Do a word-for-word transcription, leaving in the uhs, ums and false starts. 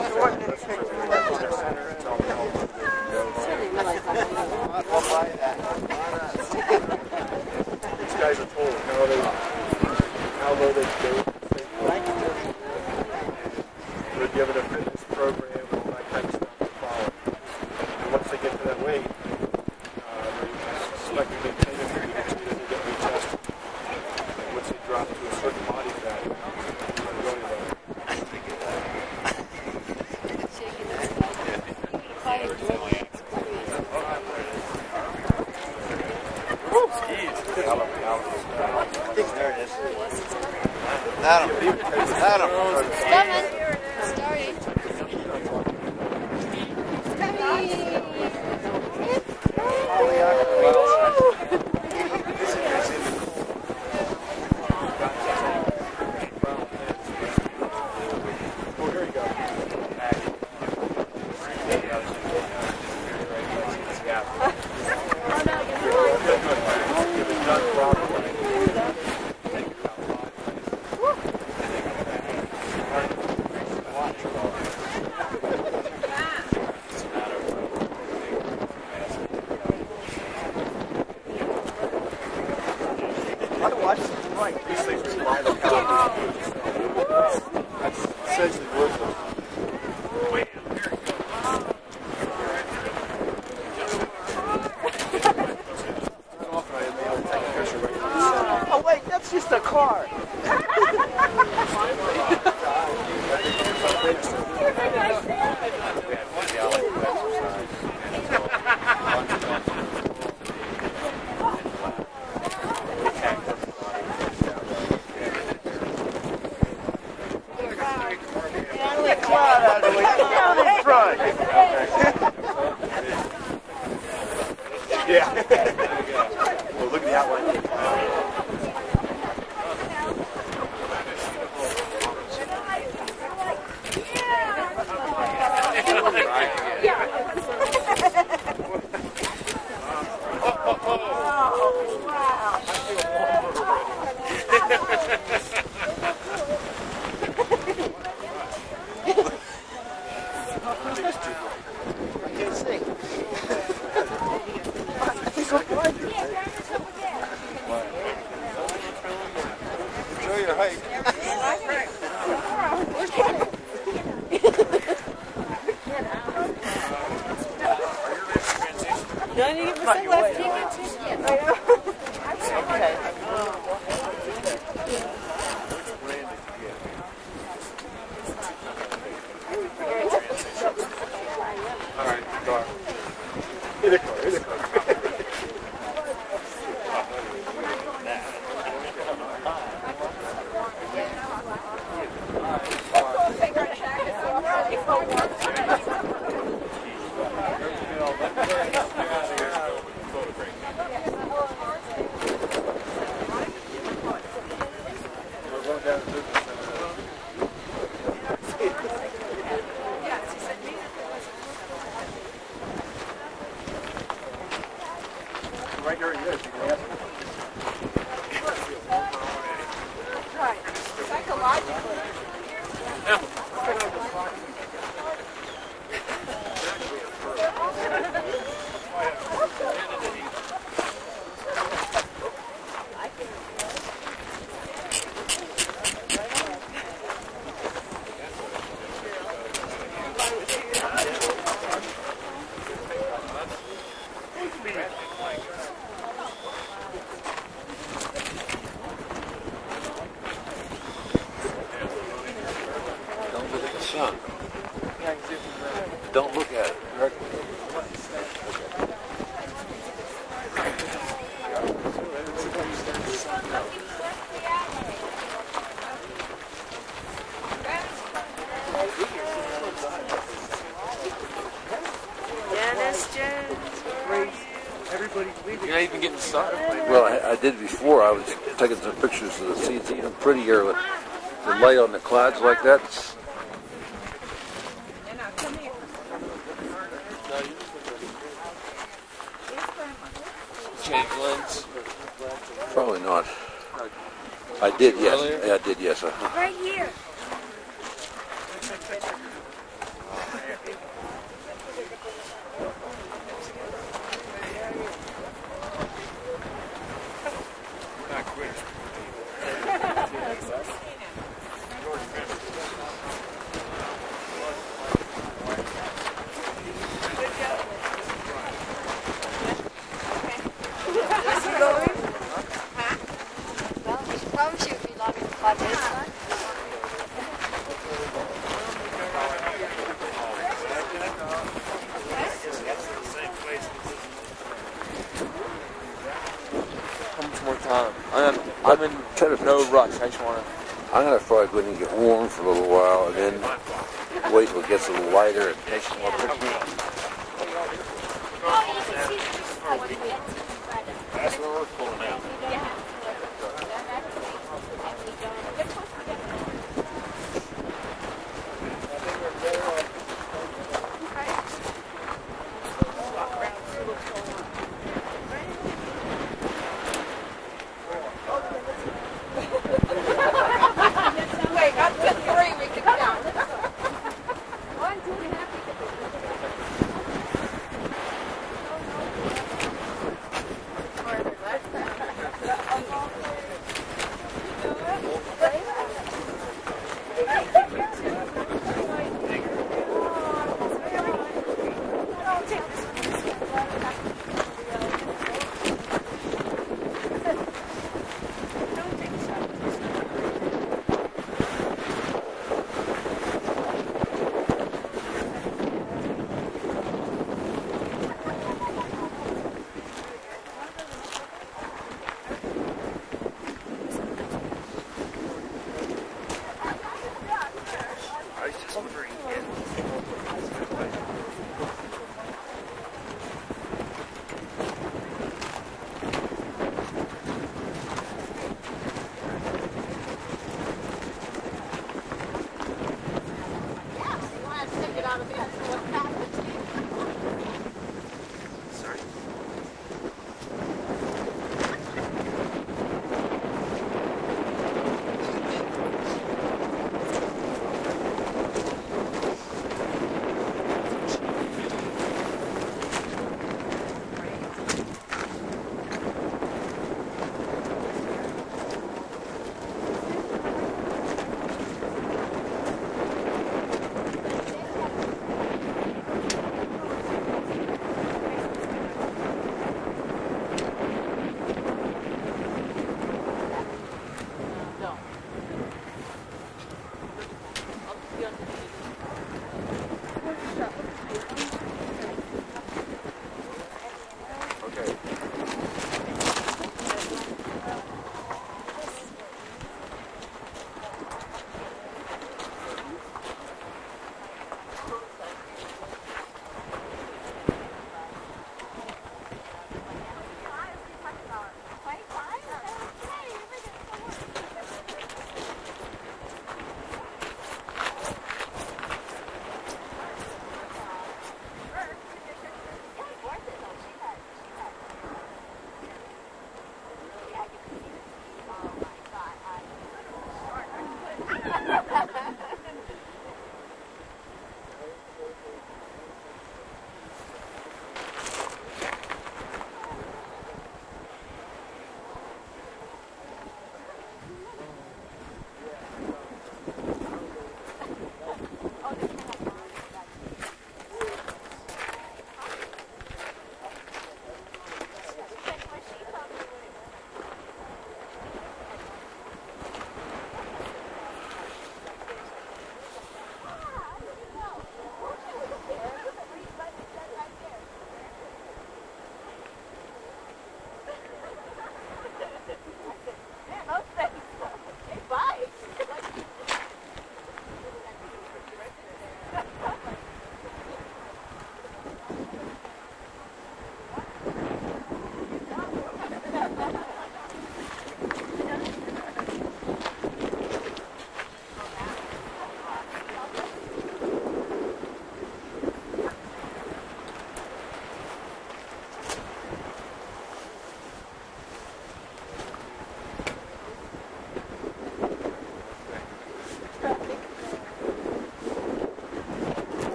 These guys are told how they how low they go. They're given a fitness program and all that kind of stuff to follow. And once they get to that weight, uh, they select a big tendency to get retested. Once they drop to a certain body fat, there it is. Adam, Adam. It's coming. Sorry. It's coming. This is in the cold. Oh, here you go. Oh, no. Watch the right. These things are wide open. That's essentially worthless. Wait, here it goes. Often I am able to take a picture right now. Oh, wait, that's just a car. Yeah. Well, look at the outline. Oh, oh, oh. Wow. I can't see. Enjoy your hike. Do I need to get my sunglasses? All right, go on. Here they go, here they go. Right here it is. Right. Psychologically. Don't look at it. Dennis Jones, where are you? Everybody's leaving. You're not even getting started. Well, I, I did before. I was taking some pictures of the seeds, even prettier with the light on the clouds like that. It's, probably not. I did, yes. I did, yes. Uh-huh. Right here. I'm in kind of no rush. I just want to. I'm going to probably go ahead and get warm for a little while and then wait till it gets a little lighter and take some more pictures. That's what we're pulling out. Out of it.